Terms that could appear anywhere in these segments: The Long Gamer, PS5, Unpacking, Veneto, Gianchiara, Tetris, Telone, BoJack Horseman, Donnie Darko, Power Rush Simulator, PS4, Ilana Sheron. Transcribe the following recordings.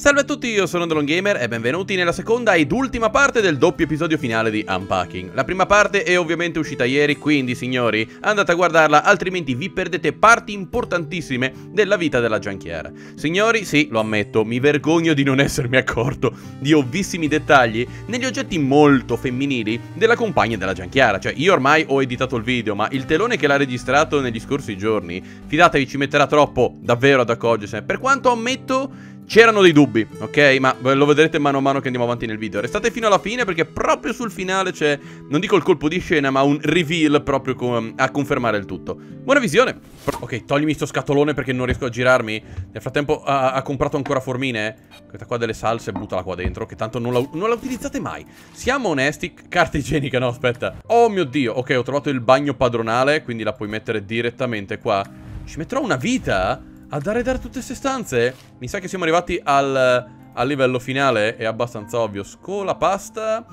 Salve a tutti, io sono The Long Gamer e benvenuti nella seconda ed ultima parte del doppio episodio finale di Unpacking. La prima parte è ovviamente uscita ieri, quindi signori, andate a guardarla, altrimenti vi perdete parti importantissime della vita della Gianchiara. Signori, sì, lo ammetto, mi vergogno di non essermi accorto di ovvissimi dettagli negli oggetti molto femminili della compagna della Gianchiara. Cioè, io ormai ho editato il video, ma il telone che l'ha registrato negli scorsi giorni, fidatevi, ci metterà troppo davvero ad accorgersene, per quanto ammetto c'erano dei dubbi, ok? Ma lo vedrete mano a mano che andiamo avanti nel video. Restate fino alla fine perché proprio sul finale c'è, non dico il colpo di scena, ma un reveal proprio a confermare il tutto. Buona visione! Ok, toglimi sto scatolone perché non riesco a girarmi. Nel frattempo ha comprato ancora formine. Questa qua delle salse, buttala qua dentro, che tanto non la utilizzate mai. Siamo onesti, carta igienica, no, aspetta. Oh mio Dio, ok, ho trovato il bagno padronale, quindi la puoi mettere direttamente qua. Ci metterò una vita ad arredare tutte queste stanze? Mi sa che siamo arrivati al livello finale. È abbastanza ovvio. Scola, pasta.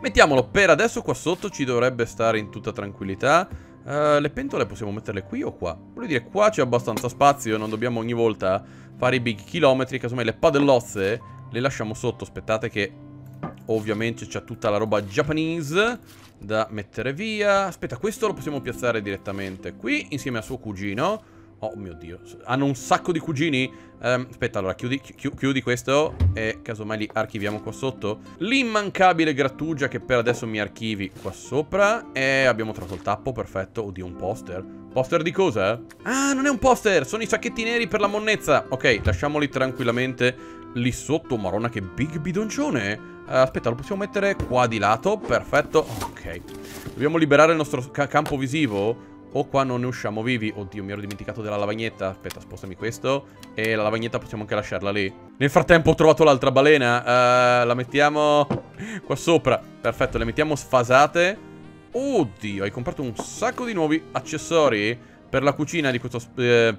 Mettiamolo per adesso qua sotto. Ci dovrebbe stare in tutta tranquillità. Le pentole possiamo metterle qui o qua? Voglio dire, qua c'è abbastanza spazio. Non dobbiamo ogni volta fare i big chilometri. Casomai le padellozze le lasciamo sotto. Aspettate che ovviamente c'è tutta la roba giapponese da mettere via. Aspetta, questo lo possiamo piazzare direttamente qui insieme a suo cugino. Oh mio Dio, hanno un sacco di cugini. Aspetta, allora chiudi questo e casomai li archiviamo qua sotto. L'immancabile grattugia che per adesso mi archivi qua sopra. E abbiamo trovato il tappo, perfetto. Oddio, un poster. Poster di cosa? Ah, non è un poster, sono i sacchetti neri per la monnezza. Ok, lasciamoli tranquillamente lì sotto. Maronna, che big bidoncione. Aspetta, lo possiamo mettere qua di lato, perfetto. Ok, dobbiamo liberare il nostro campo visivo o qua non ne usciamo vivi. Oddio, mi ero dimenticato della lavagnetta. Aspetta, spostami questo. E la lavagnetta possiamo anche lasciarla lì. Nel frattempo ho trovato l'altra balena. La mettiamo qua sopra. Perfetto, le mettiamo sfasate. Oddio, hai comprato un sacco di nuovi accessori per la cucina. Di questo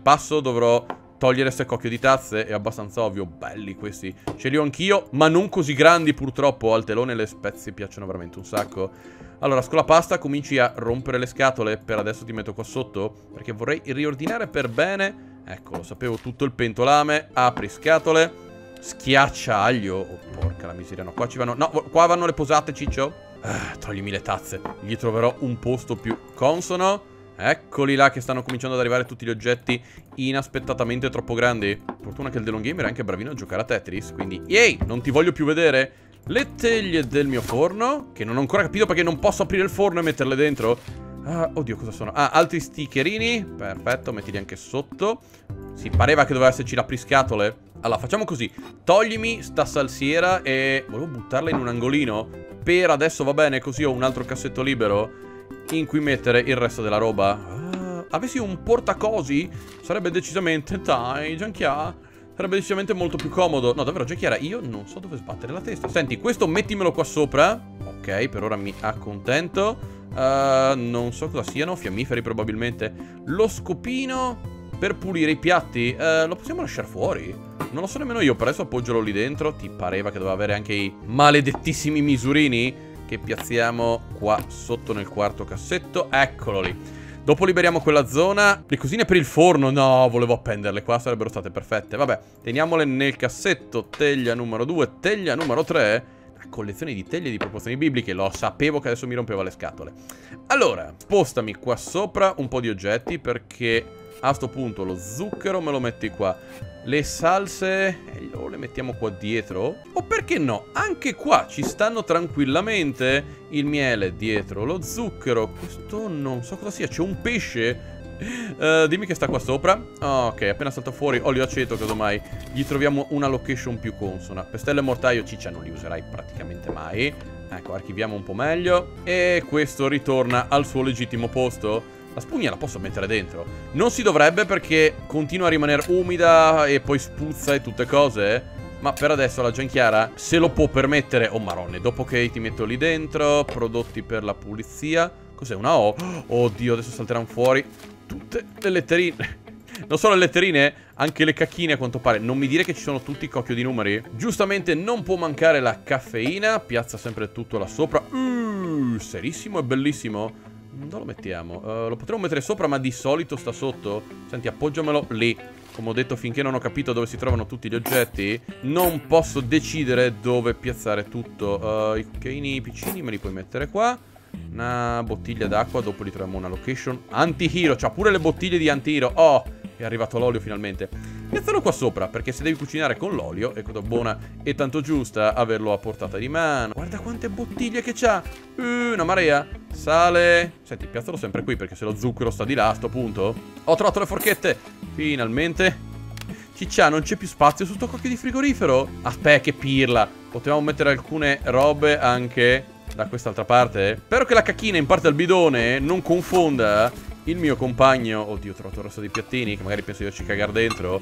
passo dovrò togliere ste cocchio di tazze. È abbastanza ovvio. Belli questi, ce li ho anch'io, ma non così grandi purtroppo. Al telone le spezie piacciono veramente un sacco. Allora, scolapasta, cominci a rompere le scatole. Per adesso ti metto qua sotto perché vorrei riordinare per bene. Ecco, lo sapevo, tutto il pentolame. Apri scatole, schiaccia aglio. Oh, porca la miseria, no, qua ci vanno. No, qua vanno le posate, ciccio. Toglimi le tazze, gli troverò un posto più consono. Eccoli là che stanno cominciando ad arrivare tutti gli oggetti inaspettatamente troppo grandi. Fortuna che il The Long Gamer è anche bravino a giocare a Tetris, quindi yay, non ti voglio più vedere. Le teglie del mio forno, che non ho ancora capito perché non posso aprire il forno e metterle dentro. Oddio, cosa sono? Ah, altri stickerini, perfetto, mettili anche sotto. Si pareva che doveva esserci l'apriscatole. Allora, facciamo così, toglimi sta salsiera e volevo buttarla in un angolino. Per adesso va bene, così ho un altro cassetto libero in cui mettere il resto della roba. Avessi un portacosi sarebbe decisamente, dai Gianchiara, sarebbe decisamente molto più comodo. No, davvero Gianchiara, io non so dove sbattere la testa. Senti, questo mettimelo qua sopra. Ok, per ora mi accontento. Non so cosa siano, fiammiferi probabilmente. Lo scopino per pulire i piatti, lo possiamo lasciare fuori? Non lo so nemmeno io, per adesso appoggialo lì dentro. Ti pareva che doveva avere anche i maledettissimi misurini che piazziamo qua sotto nel quarto cassetto. Eccolo lì. Dopo liberiamo quella zona. Le cosine per il forno. No, volevo appenderle qua, sarebbero state perfette. Vabbè, teniamole nel cassetto. Teglia numero 2, teglia numero 3. Una collezione di teglie di proporzioni bibliche. Lo sapevo che adesso mi rompeva le scatole. Allora, spostami qua sopra un po' di oggetti perché a sto punto lo zucchero me lo metti qua. Le salse le mettiamo qua dietro. O perché no, anche qua ci stanno tranquillamente. Il miele dietro lo zucchero. Questo non so cosa sia, c'è un pesce. Dimmi che sta qua sopra. Ok, appena salta fuori olio aceto, casomai gli troviamo una location più consona. Pestelle e mortaio, ciccia, non li userai praticamente mai. Ecco, archiviamo un po' meglio. E questo ritorna al suo legittimo posto. La spugna la posso mettere dentro? Non si dovrebbe perché continua a rimanere umida e poi spruzza e tutte cose. Ma per adesso la Gianchiara se lo può permettere. Oh marone, dopo che ti metto lì dentro prodotti per la pulizia. Cos'è, una O? Oddio, adesso salteranno fuori tutte le letterine. Non solo le letterine, anche le cacchine a quanto pare. Non mi dire che ci sono tutti i cocchio di numeri. Giustamente non può mancare la caffeina. Piazza sempre tutto là sopra. Serissimo e bellissimo. Dove lo mettiamo? Lo potremmo mettere sopra ma di solito sta sotto. Senti, appoggiamelo lì. Come ho detto, finché non ho capito dove si trovano tutti gli oggetti, non posso decidere dove piazzare tutto. I cucchiaini piccini me li puoi mettere qua. Una bottiglia d'acqua, dopo li troviamo una location. Anti-hero, c'ha pure le bottiglie di anti-hero. Oh, è arrivato l'olio finalmente. Piazzalo qua sopra, perché se devi cucinare con l'olio è cosa buona e tanto giusta averlo a portata di mano. Guarda quante bottiglie che c'ha. Una marea. Sale. Senti, piazzalo sempre qui, perché se lo zucchero sta di là a sto punto. Ho trovato le forchette. Finalmente. Ciccia, non c'è più spazio su sto cocchio di frigorifero. Aspetta, che pirla. Potevamo mettere alcune robe anche da quest'altra parte. Spero che la cacchina in parte al bidone non confonda il mio compagno. Oddio, ho trovato il resto dei piattini, che magari penso di ci cagare dentro.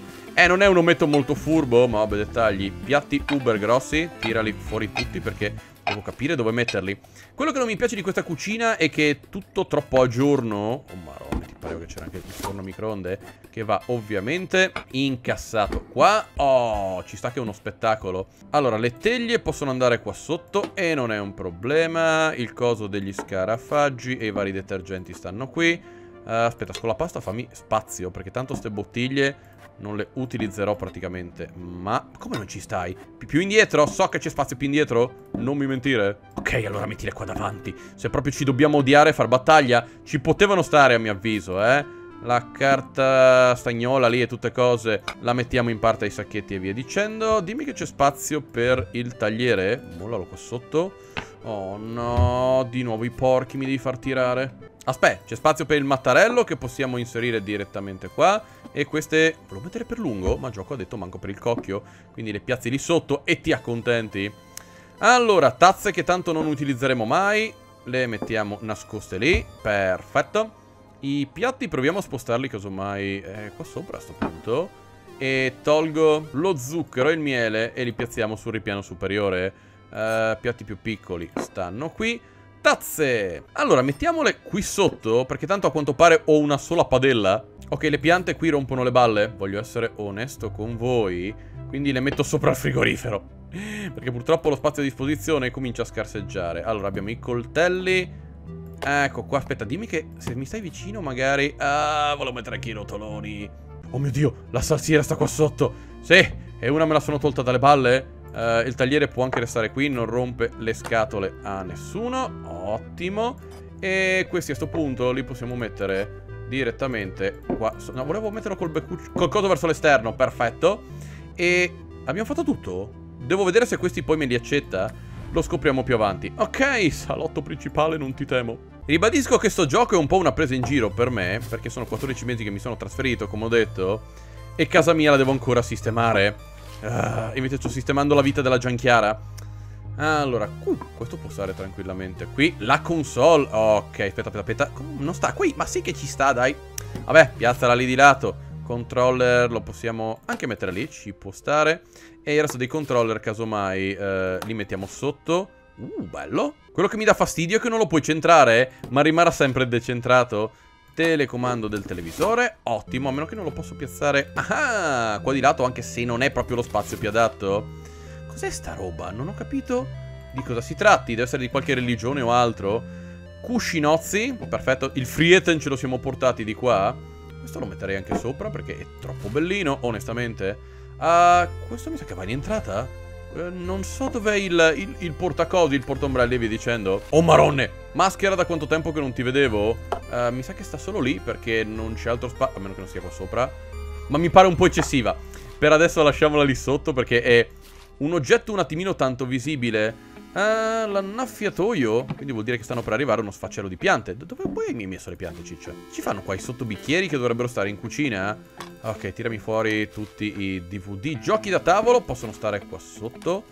Non è un ometto molto furbo, ma vabbè, dettagli. Piatti uber grossi, tirali fuori tutti, perché devo capire dove metterli. Quello che non mi piace di questa cucina è che è tutto troppo a giorno. Oh marone, ti pareva che c'era anche il forno microonde, che va ovviamente incassato qua. Oh, ci sta che è uno spettacolo. Allora, le teglie possono andare qua sotto e non è un problema. Il coso degli scarafaggi e i vari detergenti stanno qui. Aspetta, con la pasta fammi spazio, perché tanto ste bottiglie non le utilizzerò praticamente. Ma come non ci stai? Più indietro? So che c'è spazio più indietro. Non mi mentire. Ok, allora mettile qua davanti. Se proprio ci dobbiamo odiare e far battaglia, ci potevano stare a mio avviso, eh. La carta stagnola lì e tutte cose la mettiamo in parte ai sacchetti e via dicendo. Dimmi che c'è spazio per il tagliere. Mollalo qua sotto. Oh no, di nuovo i porchi mi devi far tirare. Aspetta, c'è spazio per il mattarello che possiamo inserire direttamente qua. E queste... volevo mettere per lungo, ma gioco ha detto manco per il cocchio. Quindi le piazzi lì sotto e ti accontenti. Allora, tazze che tanto non utilizzeremo mai, le mettiamo nascoste lì. Perfetto. I piatti proviamo a spostarli casomai qua sopra a sto punto. E tolgo lo zucchero e il miele e li piazziamo sul ripiano superiore. Piatti più piccoli stanno qui. Tazze! Allora, mettiamole qui sotto, perché tanto a quanto pare ho una sola padella. Ok, le piante qui rompono le balle. Voglio essere onesto con voi, quindi le metto sopra il frigorifero, perché purtroppo lo spazio a disposizione comincia a scarseggiare. Allora, abbiamo i coltelli. Ecco qua, aspetta, dimmi che se mi stai vicino magari... Ah, volevo mettere anche i rotoloni. Oh mio Dio, la salsiera sta qua sotto. Sì, e una me la sono tolta dalle balle. Il tagliere può anche restare qui, non rompe le scatole a nessuno. Ottimo. E questi a sto punto li possiamo mettere direttamente qua. No, volevo metterlo col beccuccio, col codo verso l'esterno, perfetto. E abbiamo fatto tutto? Devo vedere se questi poi me li accetta. Lo scopriamo più avanti. Ok, salotto principale, non ti temo. Ribadisco che sto gioco è un po' una presa in giro per me, perché sono 14 mesi che mi sono trasferito, come ho detto, e casa mia la devo ancora sistemare. Invece sto sistemando la vita della Gianchiara. Allora, questo può stare tranquillamente qui. La console, ok, aspetta. Non sta qui, ma sì che ci sta, dai. Vabbè, piazzala lì di lato. Controller lo possiamo anche mettere lì, ci può stare. E il resto dei controller casomai li mettiamo sotto. Bello. Quello che mi dà fastidio è che non lo puoi centrare, ma rimarrà sempre decentrato. Telecomando del televisore, ottimo, a meno che non lo posso piazzare. Ah, qua di lato, anche se non è proprio lo spazio più adatto. Cos'è sta roba? Non ho capito di cosa si tratti, deve essere di qualche religione o altro. Cuscinozzi, perfetto, il Frieten ce lo siamo portati di qua. Questo lo metterei anche sopra perché è troppo bellino, onestamente. Questo mi sa che va in entrata. Non so dov'è il portacosi, il portombrelli e via dicendo. Oh maronne, maschera, da quanto tempo che non ti vedevo. Mi sa che sta solo lì perché non c'è altro spazio, a meno che non sia qua sopra, ma mi pare un po' eccessiva. Per adesso lasciamola lì sotto perché è un oggetto un attimino tanto visibile. L'annaffiatoio, quindi vuol dire che stanno per arrivare uno sfaccello di piante. Dove poi mi hai messo le piante, ciccia? Ci fanno qua i sottobicchieri che dovrebbero stare in cucina. Ok, tirami fuori tutti i DVD. Giochi da tavolo possono stare qua sotto.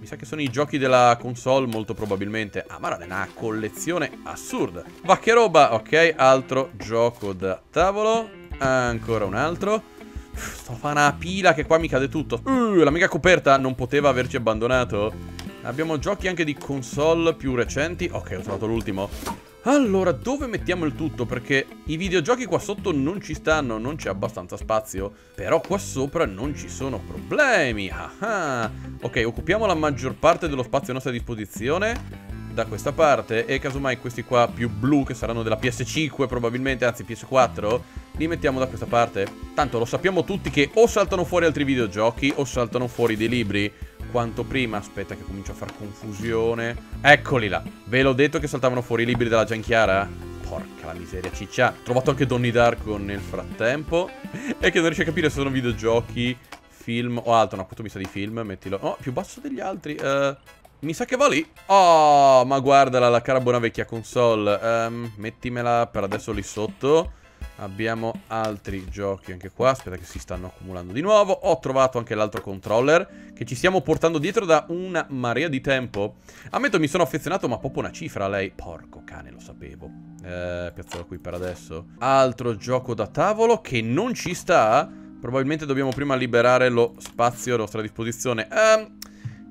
Mi sa che sono i giochi della console, molto probabilmente. Ah, ma è una collezione assurda. Va che roba. Ok, altro gioco da tavolo. Ancora un altro. Sto fa una pila che qua mi cade tutto. La mega coperta non poteva averci abbandonato. Abbiamo giochi anche di console più recenti. Ok, ho trovato l'ultimo. Allora, dove mettiamo il tutto? Perché i videogiochi qua sotto non ci stanno, non c'è abbastanza spazio. Però qua sopra non ci sono problemi. Ok, occupiamo la maggior parte dello spazio a nostra disposizione da questa parte. E casomai questi qua più blu, che saranno della PS5 probabilmente, anzi PS4, Li mettiamo da questa parte. Tanto lo sappiamo tutti che o saltano fuori altri videogiochi o saltano fuori dei libri. Quanto prima, aspetta che comincio a far confusione. Eccoli là. Ve l'ho detto che saltavano fuori i libri della Gianchiara. Porca la miseria, ciccia. Ho trovato anche Donnie Darko nel frattempo. E che non riesce a capire se sono videogiochi, film o altro. No, questo mi sa di film, mettilo. Oh, più basso degli altri. Mi sa che va lì. Oh, ma guardala, la cara buona vecchia console. Mettimela per adesso lì sotto. Abbiamo altri giochi anche qua. Aspetta che si stanno accumulando di nuovo. Ho trovato anche l'altro controller che ci stiamo portando dietro da una marea di tempo. Ammetto, mi sono affezionato, ma proprio una cifra a lei. Porco cane, lo sapevo. Piazzalo qui per adesso. Altro gioco da tavolo che non ci sta. Probabilmente dobbiamo prima liberare lo spazio a nostra disposizione.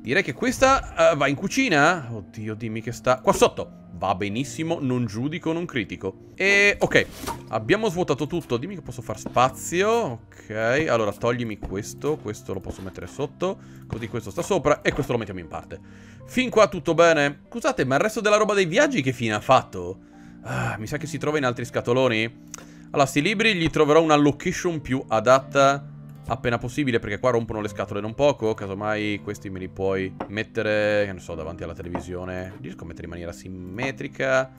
Direi che questa va in cucina. Oddio, dimmi che sta qua sotto. Va benissimo, non giudico, non critico. E ok, abbiamo svuotato tutto. Dimmi che posso far spazio. Ok, allora toglimi questo. Questo lo posso mettere sotto, così questo sta sopra e questo lo mettiamo in parte. Fin qua tutto bene. Scusate, ma il resto della roba dei viaggi che fine ha fatto? Mi sa che si trova in altri scatoloni. Allora, sti libri gli troverò una location più adatta appena possibile, perché qua rompono le scatole non poco. Casomai questi me li puoi mettere, che ne so, davanti alla televisione. Riesco a mettere in maniera simmetrica.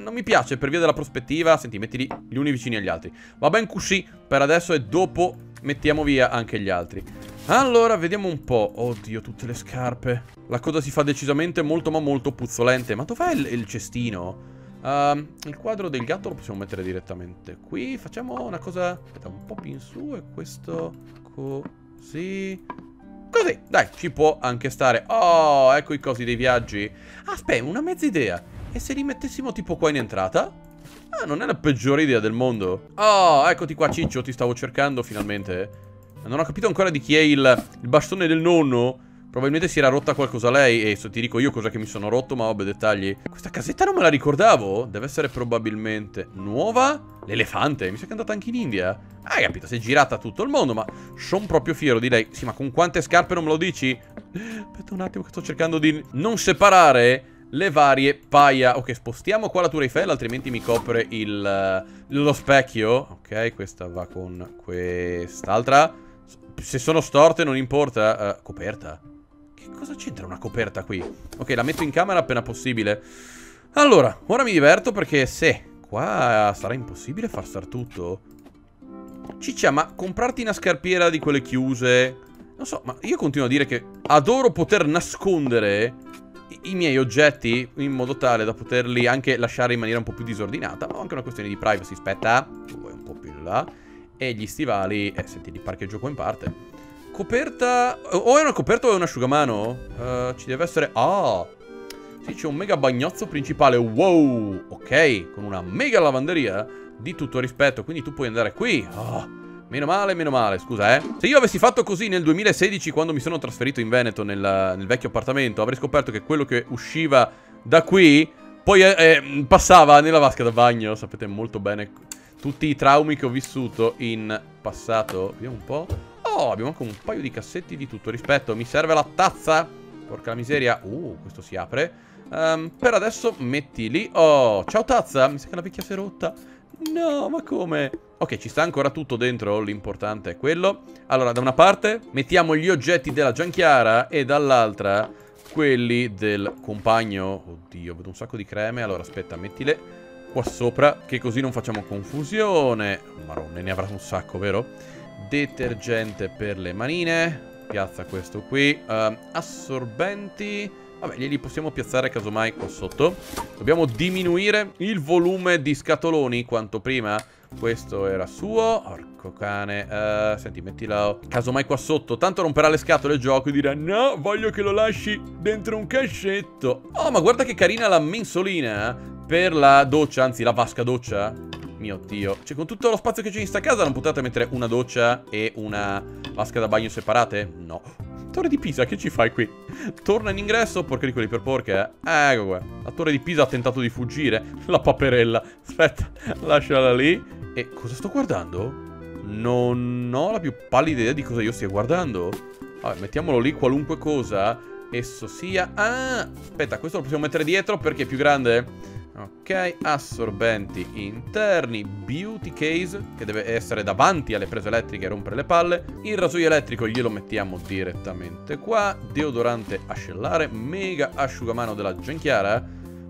Non mi piace per via della prospettiva. Senti, mettili gli uni vicini agli altri. Va ben così per adesso e dopo mettiamo via anche gli altri. Allora, vediamo un po'. Oddio, tutte le scarpe. La cosa si fa decisamente molto ma molto puzzolente. Ma dov'è il cestino? Il quadro del gatto lo possiamo mettere direttamente qui. Facciamo una cosa, aspetta, un po' più in su. E questo così. Così, dai, ci può anche stare. Oh, ecco i cosi dei viaggi. Aspetta, una mezza idea. E se li mettessimo tipo qua in entrata? Ah, non è la peggiore idea del mondo. Oh, eccoti qua, ciccio, ti stavo cercando finalmente. Non ho capito ancora di chi è il bastone del nonno. Probabilmente si era rotta qualcosa lei e ti dico io cosa che mi sono rotto, ma vabbè, dettagli. Questa casetta non me la ricordavo. Deve essere probabilmente nuova. L'elefante, mi sa che è andata anche in India. Ah, capito, si è girata tutto il mondo, ma sono proprio fiero di lei. Sì, ma con quante scarpe non me lo dici? Aspetta un attimo che sto cercando di non separare le varie paia. Ok, spostiamo qua la Tour Eiffel, altrimenti mi copre lo specchio. Ok, questa va con quest'altra. Se sono storte non importa. Coperta. Cosa c'entra una coperta qui? Ok, la metto in camera appena possibile. Allora, ora mi diverto perché se qua sarà impossibile far star tutto. Ciccia, ma comprarti una scarpiera di quelle chiuse? Non so, ma io continuo a dire che adoro poter nascondere i miei oggetti in modo tale da poterli anche lasciare in maniera un po' più disordinata. Ma anche una questione di privacy. Aspetta, tu vuoi un po' più là. E gli stivali, senti, li parcheggio qua in parte. Coperta... o è una coperta o è un asciugamano? Ci deve essere... ah! Sì, c'è un mega bagnozzo principale. Wow! Ok, con una mega lavanderia di tutto rispetto. Quindi tu puoi andare qui. Oh, meno male, meno male. Scusa, eh. Se io avessi fatto così nel 2016, quando mi sono trasferito in Veneto nel vecchio appartamento, avrei scoperto che quello che usciva da qui poi passava nella vasca da bagno. Sapete molto bene tutti i traumi che ho vissuto in passato. Vediamo un po'. Oh, abbiamo anche un paio di cassetti di tutto rispetto. Mi serve la tazza. Porca la miseria. Questo si apre. Per adesso metti lì. Oh, ciao tazza. Mi sa che la vecchia si è rotta. No, ma come? Ok, ci sta ancora tutto dentro. L'importante è quello. Allora, da una parte mettiamo gli oggetti della Gianchiara e dall'altra quelli del compagno. Oddio, vedo un sacco di creme. Allora, aspetta, mettile qua sopra, che così non facciamo confusione. Marone, ne avrà un sacco, vero? Detergente per le manine. Piazza questo qui. Assorbenti. Vabbè, li possiamo piazzare casomai qua sotto. Dobbiamo diminuire il volume di scatoloni quanto prima. Questo era suo. Porco cane. Senti, mettila casomai qua sotto. Tanto romperà le scatole il gioco e dirà no, voglio che lo lasci dentro un cascetto. Oh, ma guarda che carina la mensolina per la doccia, anzi la vasca doccia. Mio Dio, cioè con tutto lo spazio che c'è in sta casa non potete mettere una doccia e una vasca da bagno separate? No. Torre di Pisa, che ci fai qui? Torna in ingresso, porca di quelli per porca. Ecco qua. La Torre di Pisa ha tentato di fuggire. La paperella. Aspetta, lasciala lì. E cosa sto guardando? Non ho la più pallida idea di cosa io stia guardando. Vabbè, mettiamolo lì, qualunque cosa esso sia. Ah, aspetta, questo lo possiamo mettere dietro perché è più grande. Ok, assorbenti interni, beauty case che deve essere davanti alle prese elettriche e rompere le palle. Il rasoio elettrico glielo mettiamo direttamente qua. Deodorante ascellare, mega asciugamano della Gianchiara.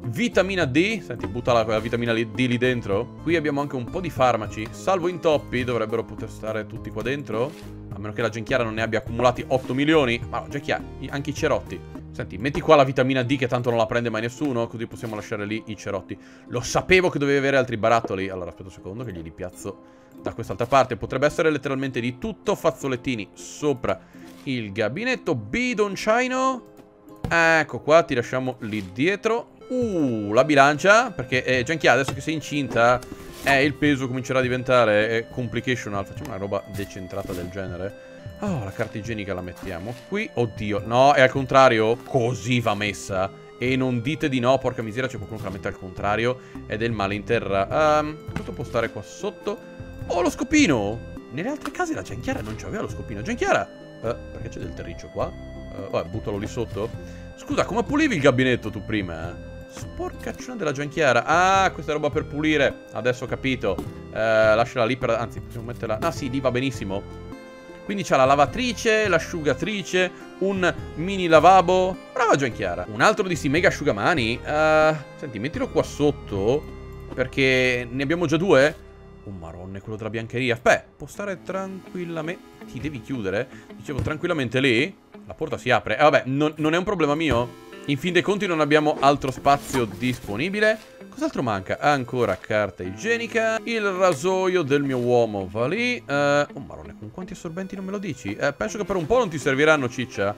Vitamina D, senti, butta la vitamina D lì dentro. Qui abbiamo anche un po' di farmaci, salvo intoppi, dovrebbero poter stare tutti qua dentro. A meno che la Gianchiara non ne abbia accumulati 8 milioni. Ma no, Gianchiara, anche i cerotti. Senti, metti qua la vitamina D che tanto non la prende mai nessuno, così possiamo lasciare lì i cerotti. Lo sapevo che dovevi avere altri barattoli. Allora, aspetta un secondo che glieli piazzo da quest'altra parte. Potrebbe essere letteralmente di tutto. Fazzolettini sopra il gabinetto. Bidoncino. Ecco qua, ti lasciamo lì dietro. La bilancia, perché Gianchiara adesso che sei incinta il peso comincerà a diventare complicational. Facciamo una roba decentrata del genere. Oh, la carta igienica la mettiamo qui. Oddio, no, è al contrario. Così va messa. E non dite di no, porca miseria, c'è qualcuno che la mette al contrario ed è il male in terra. Questo può stare qua sotto. Oh, lo scopino. Nelle altre case la Gianchiara non c'aveva lo scopino. Gianchiara, perché c'è del terriccio qua? Vabbè, buttalo lì sotto. Scusa, come pulivi il gabinetto tu prima, eh? Sporcaccione della Gianchiara. Ah, questa è roba per pulire. Adesso ho capito. Lasciala lì per... Anzi, possiamo metterla... Ah sì, lì va benissimo. Quindi c'ha la lavatrice, l'asciugatrice, un mini lavabo. Brava Gianchiara. Un altro di sì mega asciugamani. Senti, mettilo qua sotto, perché ne abbiamo già due. Oh marone, quello della biancheria. Beh, può stare tranquillamente... Ti devi chiudere. Dicevo, tranquillamente lì. La porta si apre. Vabbè, non è un problema mio. In fin dei conti non abbiamo altro spazio disponibile. Cos'altro manca? Ancora carta igienica. Il rasoio del mio uomo va lì. Oh marone, con quanti assorbenti non me lo dici? Penso che per un po' non ti serviranno, ciccia.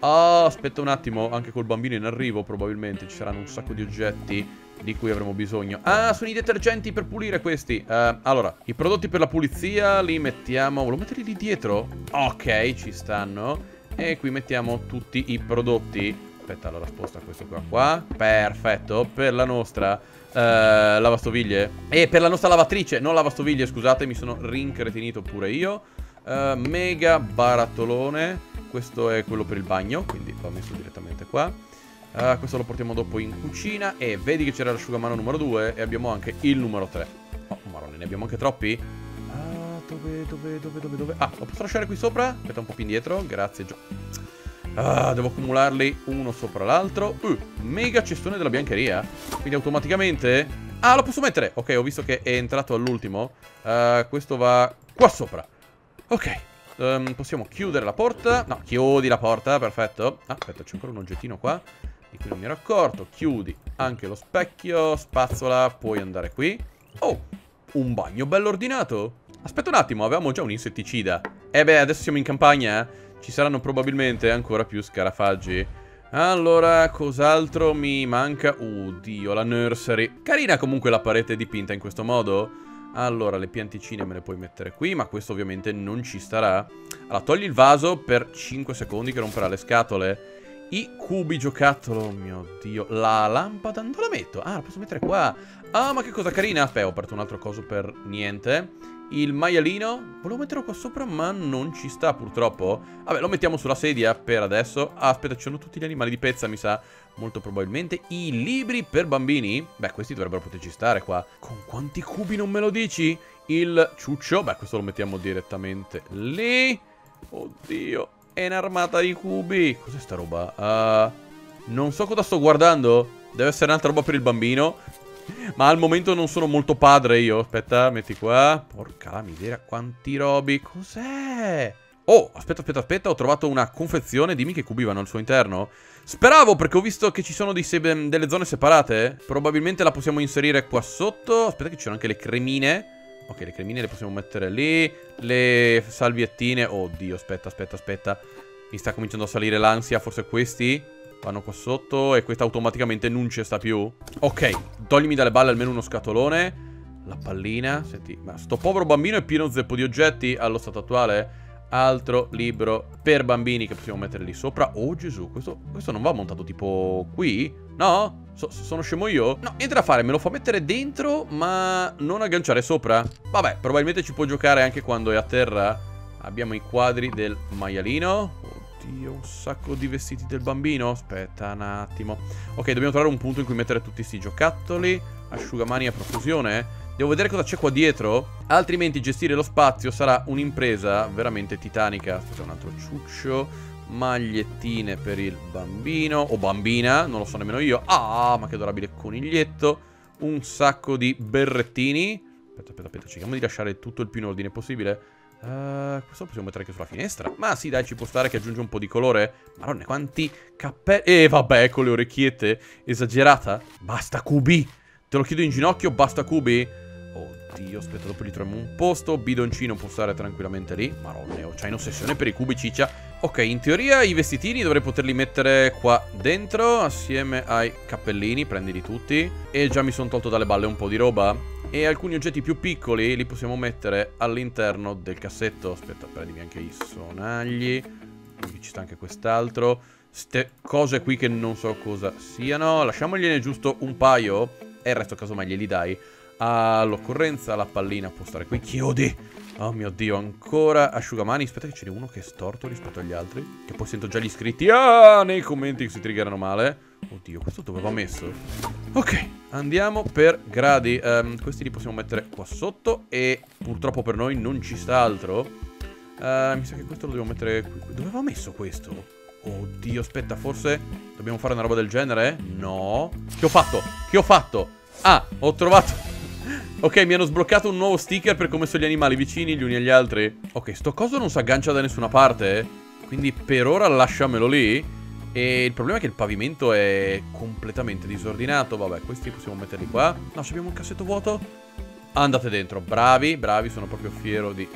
Oh, aspetta un attimo. Anche col bambino in arrivo probabilmente ci saranno un sacco di oggetti di cui avremo bisogno. Ah, sono i detergenti per pulire questi. Allora, i prodotti per la pulizia li mettiamo... Volevo metterli lì dietro? Ok, ci stanno. E qui mettiamo tutti i prodotti. Aspetta, allora sposta questo qua. Perfetto, per la nostra lavastoviglie. E per la nostra lavatrice, non lavastoviglie, scusate, mi sono rincretinito pure io. Mega barattolone. Questo è quello per il bagno, quindi va messo direttamente qua. Questo lo portiamo dopo in cucina. E vedi che c'era l'asciugamano numero 2 e abbiamo anche il numero 3. Oh, marone, ne abbiamo anche troppi? Dove? Ah, lo posso lasciare qui sopra? Aspetta un po' più indietro, grazie Gio. Devo accumularli uno sopra l'altro. Mega cestone della biancheria. Quindi automaticamente... Ah, lo posso mettere. Ok, ho visto che è entrato all'ultimo. Questo va qua sopra. Ok, possiamo chiudere la porta. No, chiudi la porta, perfetto. Ah, aspetta, c'è ancora un oggettino qua di cui non mi ero accorto. Chiudi anche lo specchio. Spazzola, puoi andare qui. Oh, un bagno bello ordinato. Aspetta un attimo, avevamo già un insetticida. Eh beh, adesso siamo in campagna. Ci saranno probabilmente ancora più scarafaggi. Allora, cos'altro mi manca? Oddio, la nursery. Carina comunque la parete dipinta in questo modo. Allora, le pianticine me le puoi mettere qui, ma questo ovviamente non ci starà. Allora, togli il vaso per 5 secondi che romperà le scatole. I cubi giocattolo, mio Dio. La lampada, non la metto. Ah, la posso mettere qua. Ah, ma che cosa carina. Aspetta, ho aperto un altro coso per niente. Il maialino, volevo metterlo qua sopra ma non ci sta purtroppo. Vabbè, lo mettiamo sulla sedia per adesso. Ah, aspetta, ci sono tutti gli animali di pezza, mi sa. Molto probabilmente. I libri per bambini. Beh, questi dovrebbero poterci stare qua. Con quanti cubi non me lo dici? Il ciuccio, beh, questo lo mettiamo direttamente lì. Oddio, è un'armata di cubi. Cos'è sta roba? Non so cosa sto guardando. Deve essere un'altra roba per il bambino. Ma al momento non sono molto padre io. Aspetta, metti qua. Porca la miseria, quanti robi. Cos'è? Oh, aspetta, ho trovato una confezione. Dimmi che cubi vanno al suo interno. Speravo, perché ho visto che ci sono delle zone separate. Probabilmente la possiamo inserire qua sotto. Aspetta che ci sono anche le cremine. Ok, le cremine le possiamo mettere lì. Le salviettine. Oddio, aspetta. Mi sta cominciando a salire l'ansia, forse questi vanno qua sotto e questa automaticamente non ci sta più. Ok, toglimi dalle balle almeno uno scatolone. La pallina, senti, ma sto povero bambino è pieno zeppo di oggetti allo stato attuale. Altro libro per bambini che possiamo mettere lì sopra. Oh Gesù, questo non va montato tipo qui? No? Sono scemo io? No, niente da fare, me lo fa mettere dentro ma non agganciare sopra. Vabbè, probabilmente ci può giocare anche quando è a terra. Abbiamo i quadri del maialino. Oddio, un sacco di vestiti del bambino. Aspetta un attimo. Ok, dobbiamo trovare un punto in cui mettere tutti questi giocattoli. Asciugamani a profusione. Devo vedere cosa c'è qua dietro, altrimenti gestire lo spazio sarà un'impresa veramente titanica. Aspetta, un altro ciuccio. Magliettine per il bambino o bambina, non lo so nemmeno io. Ah, ma che adorabile coniglietto. Un sacco di berrettini. Aspetta, cerchiamo di lasciare tutto il più in ordine possibile. Questo possiamo mettere anche sulla finestra. Ma sì, dai, ci può stare, che aggiunge un po' di colore. Madonna, quanti cappelli. Vabbè, con le orecchiette. Esagerata. Basta cubi. Te lo chiedo in ginocchio, basta cubi. Oddio, aspetta, dopo li troviamo un posto. Bidoncino può stare tranquillamente lì. Madonna, c'hai un'ossessione per i cubi, ciccia. Ok, in teoria i vestitini dovrei poterli mettere qua dentro, assieme ai cappellini, prendili tutti. E già mi sono tolto dalle balle un po' di roba. E alcuni oggetti più piccoli li possiamo mettere all'interno del cassetto. Aspetta, prendimi anche i sonagli. Qui ci sta anche quest'altro. Ste cose qui che non so cosa siano. Lasciamogliene giusto un paio e il resto casomai glieli dai all'occorrenza. La pallina può stare qui. Chiodi. Oh mio Dio, ancora asciugamani. Aspetta che ce n'è uno che è storto rispetto agli altri, che poi sento già gli iscritti nei commenti che si triggerano male. Oddio, questo dove va messo? Ok, andiamo per gradi. Questi li possiamo mettere qua sotto e purtroppo per noi non ci sta altro. Mi sa che questo lo dobbiamo mettere qui. Dove va messo questo? Oddio, aspetta, forse dobbiamo fare una roba del genere? No. Che ho fatto? Che ho fatto? Ah, ho trovato... Ok, mi hanno sbloccato un nuovo sticker per come sono gli animali vicini gli uni agli altri. Ok, sto coso non si aggancia da nessuna parte, quindi per ora lasciamelo lì. E il problema è che il pavimento è completamente disordinato. Vabbè, questi possiamo metterli qua. No, abbiamo un cassetto vuoto. Andate dentro, bravi, bravi, sono proprio fiero di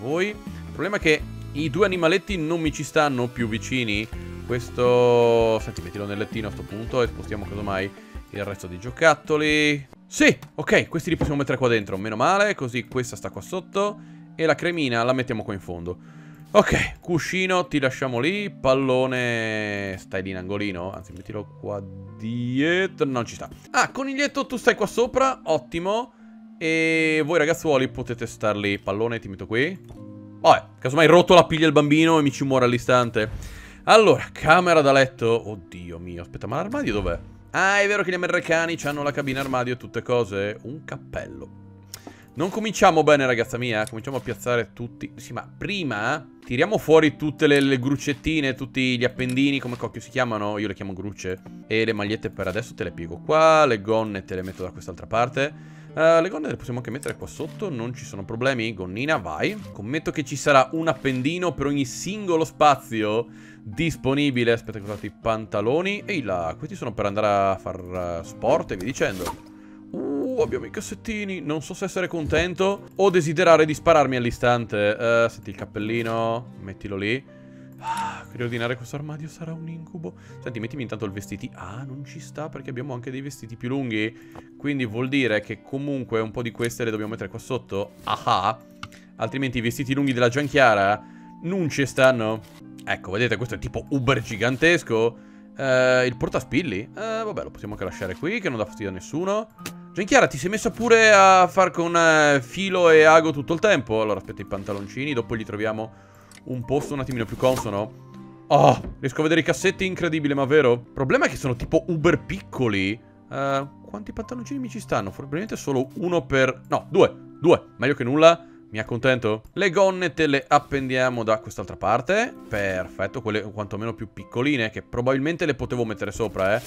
voi. Il problema è che i due animaletti non mi ci stanno più vicini. Questo... senti, mettilo nel lettino a sto punto e spostiamo casomai il resto dei giocattoli. Sì, ok, questi li possiamo mettere qua dentro, meno male, così questa sta qua sotto e la cremina la mettiamo qua in fondo. Ok, cuscino ti lasciamo lì, pallone stai lì in angolino, anzi mettilo qua dietro, non ci sta. Ah, coniglietto tu stai qua sopra, ottimo, e voi ragazzuoli potete star lì, pallone ti metto qui. Vabbè, casomai rotto la piglia il bambino e mi ci muore all'istante. Allora, camera da letto, oddio mio, aspetta, ma l'armadio dov'è? Ah, è vero che gli americani hanno la cabina armadio e tutte cose. Un cappello. Non cominciamo bene, ragazza mia. Cominciamo a piazzare tutti. Sì, ma prima tiriamo fuori tutte le gruccettine, tutti gli appendini, come cocchio si chiamano. Io le chiamo grucce. E le magliette per adesso te le piego qua. Le gonne te le metto da quest'altra parte. Le gonne le possiamo anche mettere qua sotto. Non ci sono problemi. Gonnina, vai. Commetto che ci sarà un appendino per ogni singolo spazio disponibile. Aspetta, scusate, i pantaloni. Ehi là, questi sono per andare a far sport e via dicendo. Abbiamo i cassettini. Non so se essere contento o desiderare di spararmi all'istante. Senti, il cappellino, mettilo lì. Riordinare questo armadio sarà un incubo. Senti, mettimi intanto il vestito. Ah, non ci sta perché abbiamo anche dei vestiti più lunghi. Quindi vuol dire che comunque un po' di queste le dobbiamo mettere qua sotto. Ah, altrimenti i vestiti lunghi della Gianchiara non ci stanno. Ecco, vedete, questo è tipo uber gigantesco. Il portaspilli? Vabbè, lo possiamo anche lasciare qui, che non dà fastidio a nessuno. Gianchiara, ti sei messa pure a far con filo e ago tutto il tempo. Allora, aspetta i pantaloncini, dopo gli troviamo un posto un attimino più consono. Oh, riesco a vedere i cassetti, incredibile, ma vero? Il problema è che sono tipo uber piccoli. Quanti pantaloncini mi ci stanno? Probabilmente solo uno per... no, due, meglio che nulla. Mi accontento. Le gonne te le appendiamo da quest'altra parte. Perfetto, quelle quantomeno più piccoline, che probabilmente le potevo mettere sopra,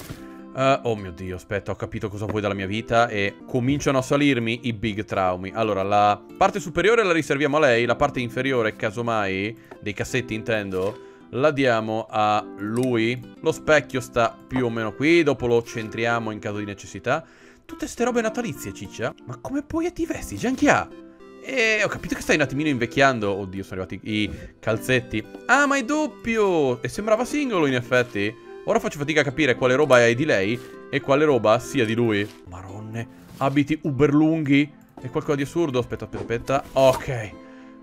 oh mio Dio, aspetta, ho capito cosa vuoi dalla mia vita e cominciano a salirmi i big traumi. Allora, la parte superiore la riserviamo a lei, la parte inferiore, casomai, dei cassetti intendo, la diamo a lui. Lo specchio sta più o meno qui, dopo lo centriamo in caso di necessità. Tutte ste robe natalizie, ciccia. Ma come poi ti vesti, Gianchiara? E ho capito che stai un attimino invecchiando. Oddio, sono arrivati i calzetti. Ah, ma è doppio! E sembrava singolo, in effetti. Ora faccio fatica a capire quale roba è di lei e quale roba sia di lui. Maronne, abiti uber lunghi. È qualcosa di assurdo. Aspetta. Ok.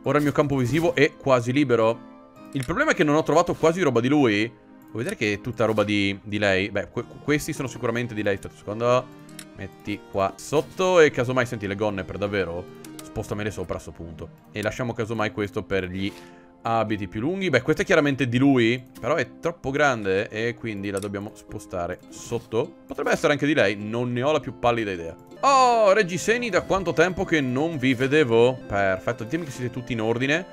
Ora il mio campo visivo è quasi libero. Il problema è che non ho trovato quasi roba di lui. Vuoi vedere che è tutta roba di lei? Beh, questi sono sicuramente di lei. Aspetta un secondo. Metti qua sotto e casomai, senti, le gonne per davvero... spostamele sopra a sto punto. E lasciamo casomai questo per gli Abiti più lunghi. Beh, questo è chiaramente di lui, però è troppo grande e quindi la dobbiamo spostare sotto. Potrebbe essere anche di lei, non ne ho la più pallida idea. Oh, Reggiseni, da quanto tempo che non vi vedevo. Perfetto, ditemi che siete tutti in ordine,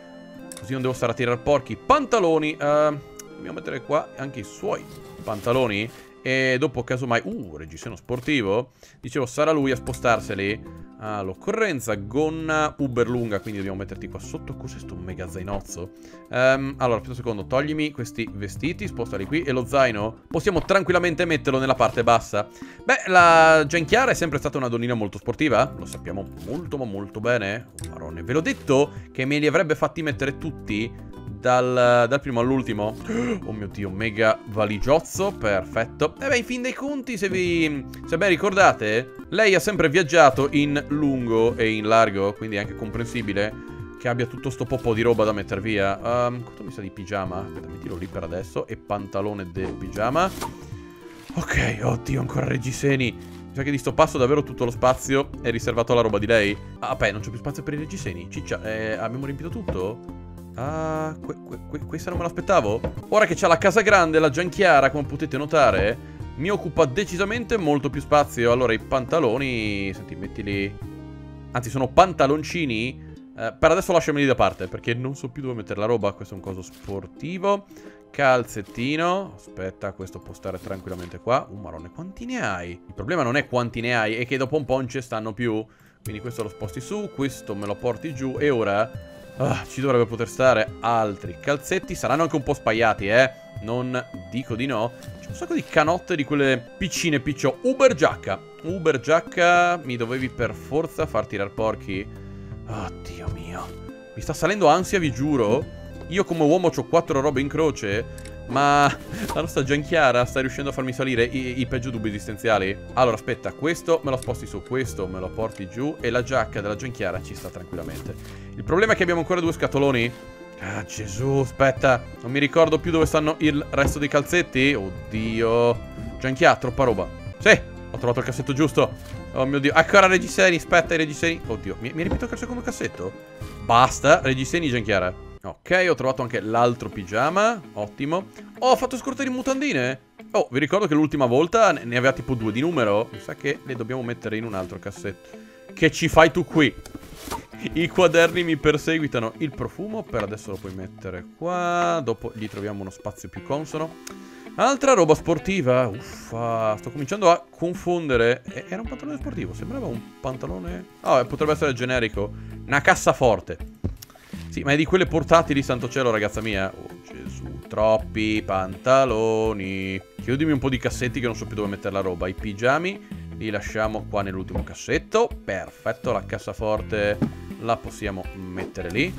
così non devo stare a tirare porchi. Pantaloni, dobbiamo mettere qua anche i suoi pantaloni. E dopo casomai... Reggiseno sportivo. Dicevo, sarà lui a spostarseli. All'occorrenza, gonna uber lunga, quindi dobbiamo metterti qua sotto. Cos'è sto mega zainozzo? Allora, aspetta un secondo, toglimi questi vestiti, spostali qui. E lo zaino possiamo tranquillamente metterlo nella parte bassa. Beh, la Gianchiara è sempre stata una donnina molto sportiva, lo sappiamo molto ma molto bene. Oh, marone, ve l'ho detto che me li avrebbe fatti mettere tutti dal primo all'ultimo. Oh mio Dio, mega valigiozzo. Perfetto. E beh, in fin dei conti, se ben ricordate, lei ha sempre viaggiato in lungo e in largo, quindi è anche comprensibile che abbia tutto sto po' di roba da metter via. Quanto mi sa di pigiama? Aspetta, mettilo lì per adesso. E pantalone del pigiama. Ok, oddio, ancora Reggiseni. Mi sa che di sto passo davvero tutto lo spazio è riservato alla roba di lei. Ah, beh, non c'è più spazio per i Reggiseni. Ciccia, abbiamo riempito tutto? Ah, questa non me l'aspettavo. Ora che c'ha la casa grande, la Gianchiara, come potete notare, mi occupa decisamente molto più spazio. Allora, i pantaloni, senti, mettili. Anzi, sono pantaloncini. Per adesso lasciameli da parte, perché non so più dove mettere la roba. Questo è un coso sportivo. Calzettino. Aspetta, questo può stare tranquillamente qua. Marone, quanti ne hai? Il problema non è quanti ne hai, è che dopo un po' non ci stanno più. Quindi questo lo sposti su, questo me lo porti giù. E ora... ci dovrebbe poter stare altri calzetti. Saranno anche un po' spaiati, non dico di no. C'è un sacco di canotte di quelle piccine piccio. Uber giacca. Mi dovevi per forza far tirar porchi. Oddio mio, mi sta salendo ansia, vi giuro. Io come uomo c'ho 4 robe in croce, ma la nostra Gianchiara sta riuscendo a farmi salire i peggio dubbi esistenziali. Allora aspetta, questo me lo sposti su, questo me lo porti giù. E la giacca della Gianchiara ci sta tranquillamente. Il problema è che abbiamo ancora 2 scatoloni. Ah Gesù, aspetta, non mi ricordo più dove stanno il resto dei calzetti. Oddio Gianchiara, troppa roba. Sì, ho trovato il cassetto giusto. Oh mio Dio, ancora Reggiseni, aspetta i Reggiseni. Oddio, mi hai ripetuto anche il secondo cassetto? Basta, Reggiseni, Gianchiara. Ok, ho trovato anche l'altro pigiama. Ottimo. Oh, ho fatto scorta di mutandine. Oh, vi ricordo che l'ultima volta ne aveva tipo 2 di numero. Mi sa che le dobbiamo mettere in un altro cassetto. Che ci fai tu qui? I quaderni mi perseguitano. Il profumo per adesso lo puoi mettere qua. Dopo gli troviamo uno spazio più consono. Altra roba sportiva. Uffa, sto cominciando a confondere. Era un pantalone sportivo, sembrava un pantalone. Ah, potrebbe essere generico. Una cassaforte. Sì, ma è di quelle portatili, santo cielo, ragazza mia. Oh, Gesù, troppi pantaloni. Chiudimi un po' di cassetti che non so più dove mettere la roba. I pigiami li lasciamo qua nell'ultimo cassetto. Perfetto, la cassaforte la possiamo mettere lì.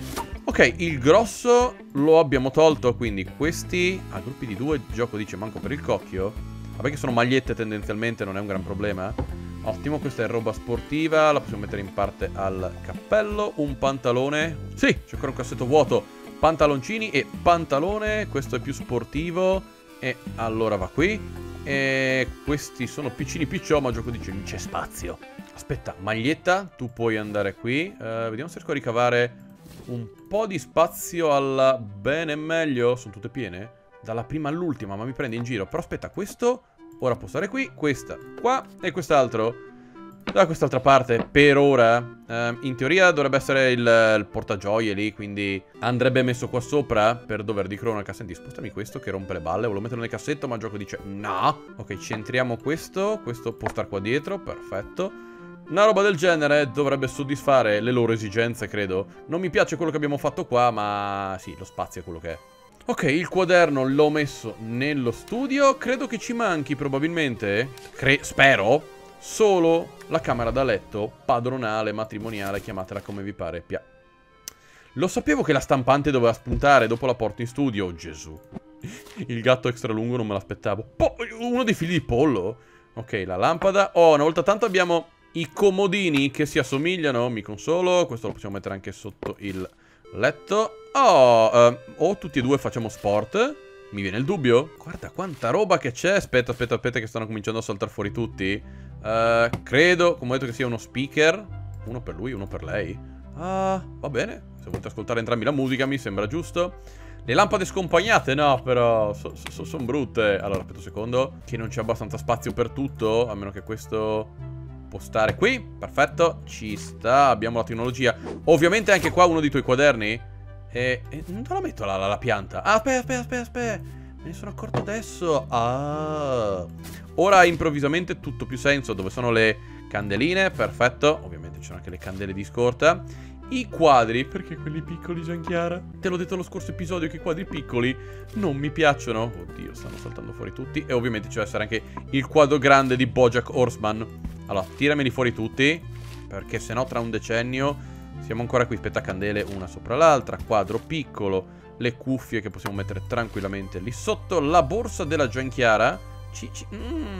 Ok, il grosso lo abbiamo tolto, quindi questi a gruppi di 2, gioco dice manco per il cocchio. Vabbè che sono magliette tendenzialmente, non è un gran problema. Ottimo, questa è roba sportiva, la possiamo mettere in parte al cappello. Un pantalone, sì, c'è ancora un cassetto vuoto. Pantaloncini e pantalone, questo è più sportivo e allora va qui. E questi sono piccini picciò, ma gioco dice non c'è spazio. Aspetta, maglietta, tu puoi andare qui. Vediamo se riesco a ricavare un po' di spazio alla bene meglio. Sono tutte piene, dalla prima all'ultima, ma mi prende in giro. Però aspetta, questo... ora può stare qui, questa qua e quest'altro da quest'altra parte per ora. In teoria dovrebbe essere il portagioie lì, quindi andrebbe messo qua sopra per dover di cronaca. Senti, spostami questo che rompe le balle, volevo metterlo nel cassetto ma il gioco dice no. Ok, centriamo questo, questo può star qua dietro, perfetto. Una roba del genere dovrebbe soddisfare le loro esigenze, credo. Non mi piace quello che abbiamo fatto qua, ma sì, lo spazio è quello che è. Ok, il quaderno l'ho messo nello studio. Credo che ci manchi probabilmente, spero, solo la camera da letto padronale, matrimoniale, chiamatela come vi pare. Lo sapevo che la stampante doveva spuntare, dopo la porto in studio. Oh, Gesù. Il gatto extra lungo non me l'aspettavo. Uno dei fili di pollo. Ok, la lampada. Oh, una volta tanto abbiamo i comodini che si assomigliano, mi consolo. Questo lo possiamo mettere anche sotto il... letto. O tutti e 2 facciamo sport. Mi viene il dubbio. Guarda quanta roba che c'è. Aspetta che stanno cominciando a saltare fuori tutti. Credo, come ho detto, che sia uno speaker. Uno per lui, uno per lei. Ah, va bene. Se volete ascoltare entrambi la musica, mi sembra giusto. Le lampade scompagnate? No, però sono brutte. Allora, aspetta un secondo, che non c'è abbastanza spazio per tutto. A meno che questo può stare qui. Perfetto, ci sta. Abbiamo la tecnologia. Ovviamente anche qua uno dei tuoi quaderni. Non te la metto la pianta. Ah, aspetta. Me ne sono accorto adesso. Ah. Ora improvvisamente tutto più senso. Dove sono le candeline? Perfetto. Ovviamente ci sono anche le candele di scorta. I quadri. Perché quelli piccoli, Gianchiara? Te l'ho detto lo scorso episodio che i quadri piccoli non mi piacciono. Oddio, stanno saltando fuori tutti. E ovviamente ci deve essere anche il quadro grande di BoJack Horseman. Allora, tirameli fuori tutti, perché sennò tra un decennio... Siamo ancora qui, aspetta, candele una sopra l'altra, quadro piccolo, le cuffie che possiamo mettere tranquillamente lì sotto, la borsa della Gianchiara,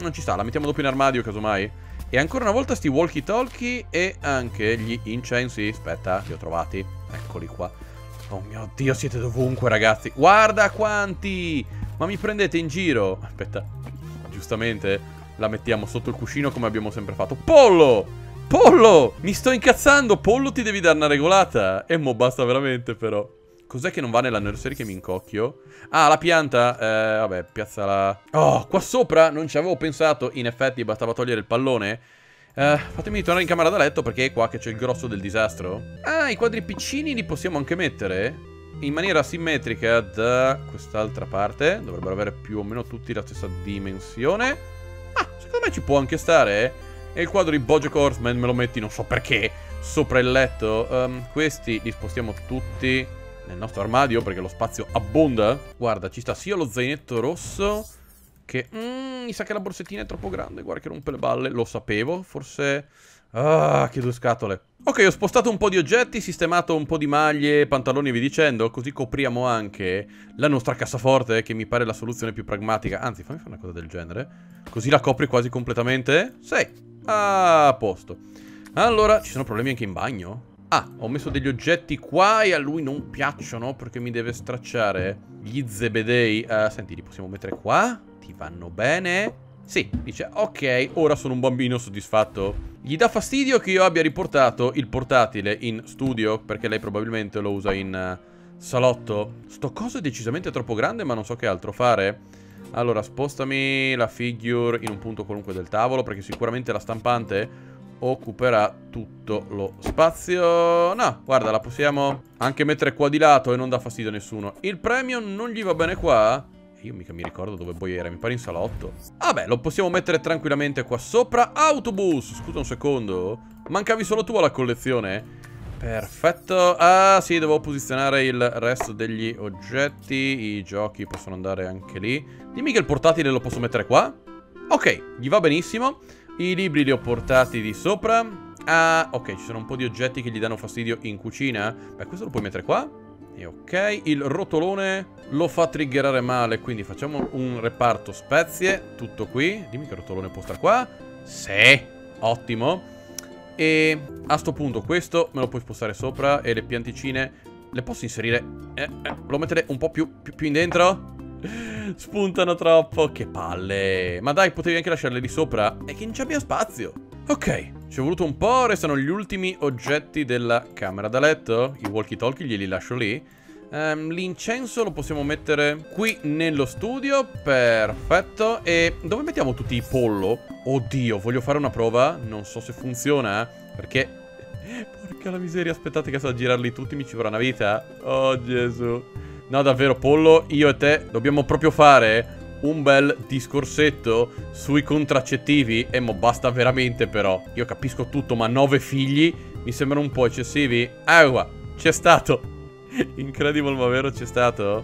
non ci sta, la mettiamo dopo in armadio casomai. E ancora una volta sti walkie talkie e anche gli incensi, aspetta, li ho trovati, eccoli qua. Oh mio Dio, siete dovunque ragazzi, guarda quanti, ma mi prendete in giro. Aspetta, giustamente la mettiamo sotto il cuscino come abbiamo sempre fatto. Pollo! Pollo! Mi sto incazzando! Pollo, ti devi dare una regolata! E mo basta veramente però. Cos'è che non va nella nursery che mi incocchio? Ah, la pianta! Vabbè, piazzala... Oh, qua sopra non ci avevo pensato. In effetti bastava togliere il pallone. Fatemi tornare in camera da letto perché è qua che c'è il grosso del disastro. Ah, i quadri piccini li possiamo anche mettere in maniera simmetrica da quest'altra parte. Dovrebbero avere più o meno tutti la stessa dimensione. Ah, secondo me ci può anche stare, E il quadro di BoJack Horseman me lo metti, non so perché, sopra il letto. Questi li spostiamo tutti nel nostro armadio perché lo spazio abbonda. Guarda, ci sta sia lo zainetto rosso che... mi sa che la borsettina è troppo grande, guarda che rompe le balle. Lo sapevo, forse... Ah, che due scatole. Ok, ho spostato un po' di oggetti, sistemato un po' di maglie, pantaloni e vi dicendo. Così copriamo anche la nostra cassaforte, che mi pare la soluzione più pragmatica. Anzi, fammi fare una cosa del genere. Così la copri quasi completamente. Sì. Ah, a posto. Allora, ci sono problemi anche in bagno? Ah, ho messo degli oggetti qua e a lui non piacciono perché mi deve stracciare. Gli zebedei. Senti, li possiamo mettere qua? Ti vanno bene? Sì, dice, ok, ora sono un bambino soddisfatto. Gli dà fastidio che io abbia riportato il portatile in studio, perché lei probabilmente lo usa in salotto. Sto coso è decisamente troppo grande, ma non so che altro fare. Allora, spostami la figure in un punto qualunque del tavolo, perché sicuramente la stampante occuperà tutto lo spazio. No, guarda, la possiamo anche mettere qua di lato e non dà fastidio a nessuno. Il premio non gli va bene qua? Io mica mi ricordo dove poi era, mi pare in salotto. Vabbè, lo possiamo mettere tranquillamente qua sopra. Autobus, scusa un secondo, mancavi solo tu alla collezione? Perfetto. Ah sì, devo posizionare il resto degli oggetti. I giochi possono andare anche lì. Dimmi che il portatile lo posso mettere qua. Ok, gli va benissimo. I libri li ho portati di sopra. Ah, ok, ci sono un po' di oggetti che gli danno fastidio in cucina. Beh, questo lo puoi mettere qua. E ok, il rotolone lo fa triggerare male, quindi facciamo un reparto spezie. Tutto qui. Dimmi che il rotolone può stare qua. Sì, ottimo. E a sto punto questo me lo puoi spostare sopra. E le pianticine le posso inserire. Lo mettere un po' più in dentro. Spuntano troppo. Che palle. Ma dai, potevi anche lasciarle lì sopra. E che non c'abbia spazio. Ok, ci è voluto un po'. Restano gli ultimi oggetti della camera da letto. I walkie talkie glieli lascio lì. L'incenso lo possiamo mettere qui nello studio. Perfetto. E dove mettiamo tutti i pollo? Oddio, voglio fare una prova. Non so se funziona, perché... Porca la miseria, aspettate che so girarli tutti, mi ci vorrà una vita. Oh Gesù. No davvero, pollo, io e te dobbiamo proprio fare un bel discorsetto sui contraccettivi. E mo basta veramente però. Io capisco tutto, ma 9 figli mi sembrano un po' eccessivi. Agua, c'è stato. Incredibile ma vero, c'è stato.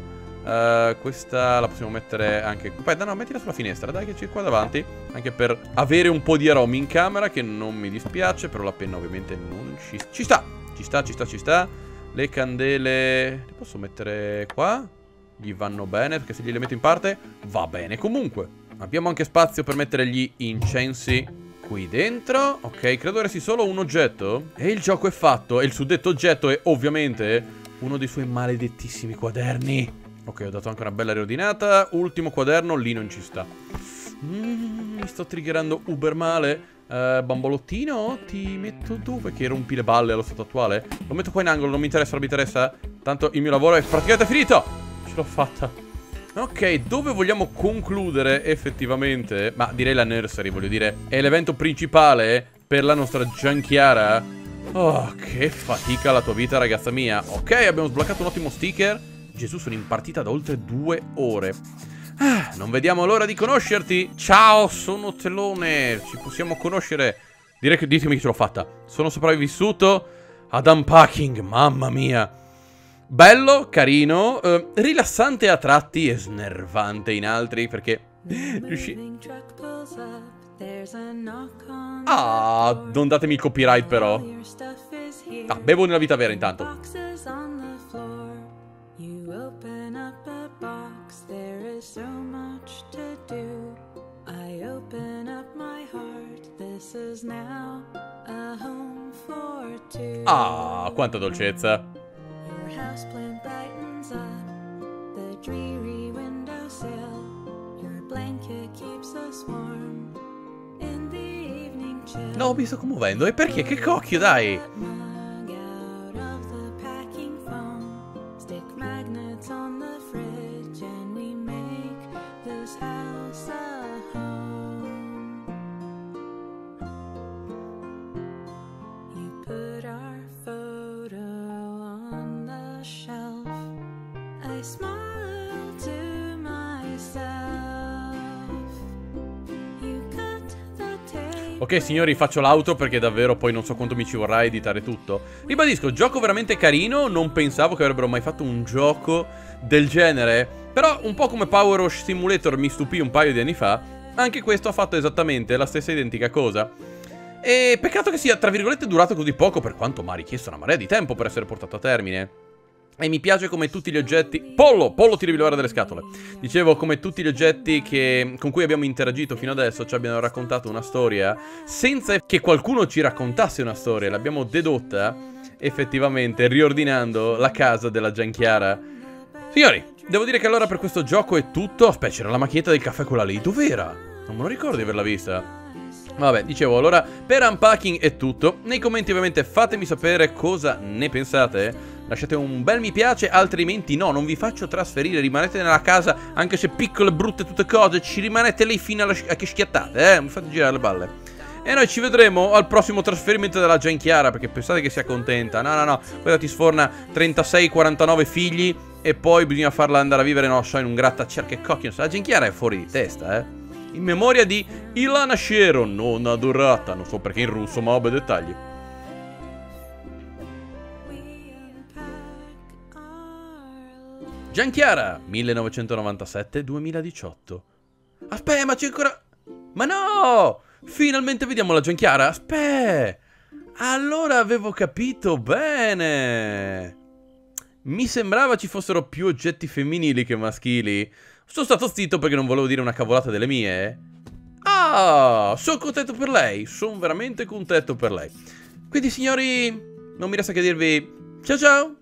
Questa la possiamo mettere anche... Aspetta, no, mettila sulla finestra, dai, che c'è qua davanti. Anche per avere un po' di aromi in camera, che non mi dispiace. Però la penna ovviamente non ci... Ci sta. Le candele... Le posso mettere qua? Gli vanno bene, perché se gliele metto in parte va bene comunque. Abbiamo anche spazio per mettere gli incensi qui dentro. Ok, credo resti solo un oggetto. E il gioco è fatto. E il suddetto oggetto è ovviamente... uno dei suoi maledettissimi quaderni. Ok, ho dato anche una bella riordinata. Ultimo quaderno, lì non ci sta. Mi sto triggerando uber male. Bambolottino, ti metto dove? Che rompi le balle allo stato attuale. Lo metto qua in angolo, non mi interessa, non mi interessa. Tanto il mio lavoro è praticamente finito. Ce l'ho fatta. Ok, dove vogliamo concludere effettivamente? Ma direi la nursery, voglio dire. È l'evento principale per la nostra Gianchiara. Oh, che fatica la tua vita, ragazza mia. Ok, abbiamo sbloccato un ottimo sticker. Gesù, sono in partita da oltre 2 ore. Non vediamo l'ora di conoscerti. Ciao, sono Telone. Ci possiamo conoscere. Direi che ditemi che ce l'ho fatta. Sono sopravvissuto ad Unpacking. Mamma mia. Bello, carino, rilassante a tratti e snervante in altri. Perché ah, non datemi il copyright però. Ah, bevo nella vita vera intanto. Ah, quanta dolcezza. No, mi sto commuovendo. E perché? Che cocchio, dai. Ok signori, faccio l'auto perché davvero poi non so quanto mi ci vorrà editare tutto. Ribadisco, gioco veramente carino, non pensavo che avrebbero mai fatto un gioco del genere. Però un po' come Power Rush Simulator mi stupì un paio di anni fa, anche questo ha fatto esattamente la stessa identica cosa. E peccato che sia, tra virgolette, durato così poco, per quanto mi ha richiesto una marea di tempo per essere portato a termine. E mi piace come tutti gli oggetti... Pollo ti devi levare dalle scatole. Dicevo, come tutti gli oggetti con cui abbiamo interagito fino adesso ci abbiano raccontato una storia senza che qualcuno ci raccontasse una storia. L'abbiamo dedotta effettivamente riordinando la casa della Gianchiara. Signori, devo dire che allora per questo gioco è tutto. Aspetta, c'era la macchinetta del caffè quella lì. Dov'era? Non me lo ricordo di averla vista. Vabbè, dicevo, allora per Unpacking è tutto. Nei commenti ovviamente fatemi sapere cosa ne pensate. Lasciate un bel mi piace, altrimenti no, non vi faccio trasferire, rimanete nella casa, anche se piccole, brutte, tutte cose, ci rimanete lì fino a che schiattate, mi fate girare le balle. E noi ci vedremo al prossimo trasferimento della Gianchiara, perché pensate che sia contenta, no, quella ti sforna 36-49 figli e poi bisogna farla andare a vivere, non so, in un grattacerchi e cocchi, non so, la Gianchiara è fuori di testa, In memoria di Ilana Sheron, nonna adorata, non so perché in russo, ma vabbè, dettagli. Gianchiara, 1997-2018. Aspetta, ma c'è ancora... Ma no! Finalmente vediamo la Gianchiara, aspetta! Allora avevo capito bene! Mi sembrava ci fossero più oggetti femminili che maschili. Sono stato zitto perché non volevo dire una cavolata delle mie. Ah, sono contento per lei. Sono veramente contento per lei. Quindi signori, non mi resta che dirvi ciao ciao.